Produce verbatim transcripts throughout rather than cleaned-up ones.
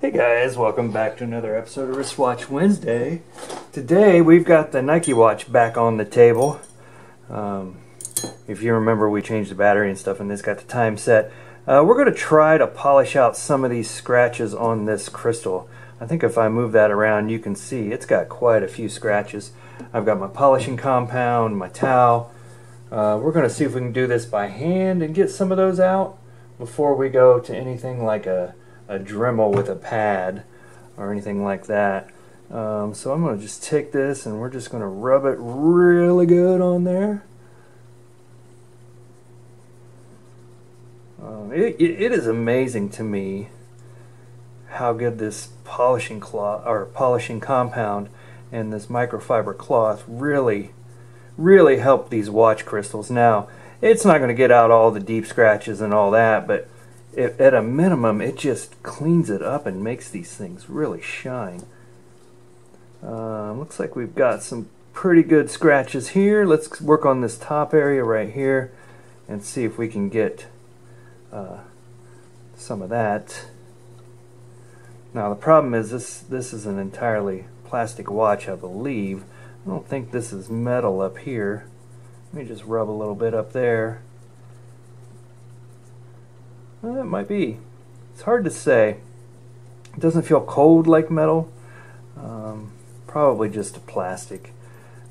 Hey guys, welcome back to another episode of Wristwatch Wednesday. Today we've got the Nike watch back on the table. Um, if you remember, we changed the battery and stuff and this got the time set. Uh, we're going to try to polish out some of these scratches on this crystal. I think if I move that around you can see it's got quite a few scratches. I've got my polishing compound, my towel. Uh, we're going to see if we can do this by hand and get some of those out before we go to anything like a a Dremel with a pad or anything like that. Um, so I'm going to just take this and we're just going to rub it really good on there. Um, it, it, it is amazing to me how good this polishing cloth or polishing compound and this microfiber cloth really, really help these watch crystals. Now, it's not going to get out all the deep scratches and all that, but It, at a minimum, it just cleans it up and makes these things really shine. Uh, looks like we've got some pretty good scratches here. Let's work on this top area right here and see if we can get uh, some of that. Now the problem is this, this is an entirely plastic watch, I believe. I don't think this is metal up here. Let me just rub a little bit up there. Well, that might be. It's hard to say. It doesn't feel cold like metal. Um, probably just a plastic.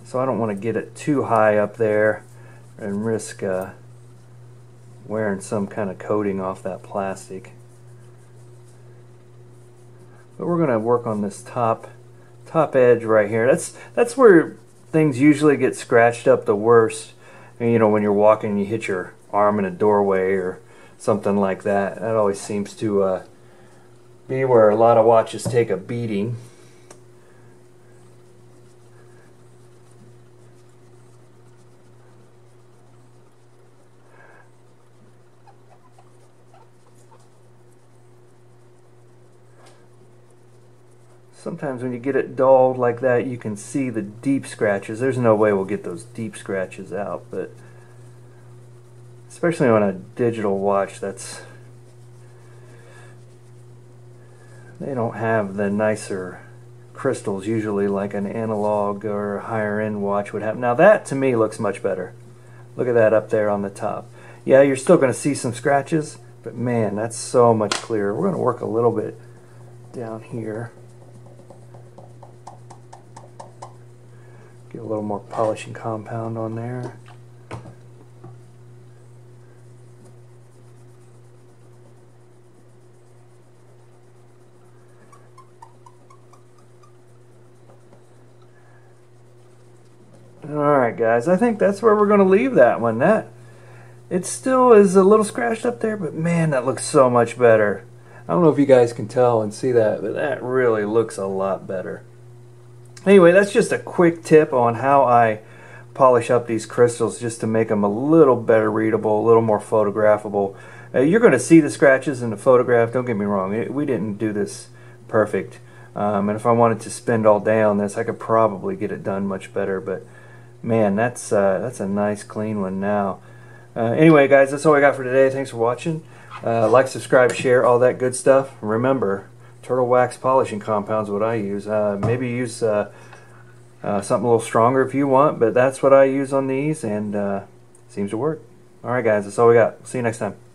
So I don't want to get it too high up there and risk uh, wearing some kind of coating off that plastic. But we're going to work on this top top edge right here. That's that's where things usually get scratched up the worst. And, you know, when you're walking, you hit your arm in a doorway or something like that. That always seems to uh, be where a lot of watches take a beating. Sometimes when you get it dulled like that, you can see the deep scratches. There's no way we'll get those deep scratches out, but especially on a digital watch, that's they don't have the nicer crystals usually like an analog or a higher end watch would have. Now that to me looks much better. Look at that up there on the top. Yeah, you're still going to see some scratches, but man, that's so much clearer. We're going to work a little bit down here. Get a little more polishing compound on there. Alright guys, I think that's where we're going to leave that one. That it still is a little scratched up there, but man, that looks so much better. I don't know if you guys can tell and see that, but that really looks a lot better. Anyway, that's just a quick tip on how I polish up these crystals just to make them a little better readable, a little more photographable. Uh, you're going to see the scratches in the photograph, don't get me wrong. It, we didn't do this perfect. Um, and if I wanted to spend all day on this, I could probably get it done much better, but man, that's uh, that's a nice clean one now. Uh, anyway, guys, that's all I got for today. Thanks for watching. Uh, like, subscribe, share, all that good stuff. Remember, Turtle Wax polishing compound's what I use. Uh, maybe use uh, uh, something a little stronger if you want, but that's what I use on these, and uh, seems to work. All right, guys, that's all we got. See you next time.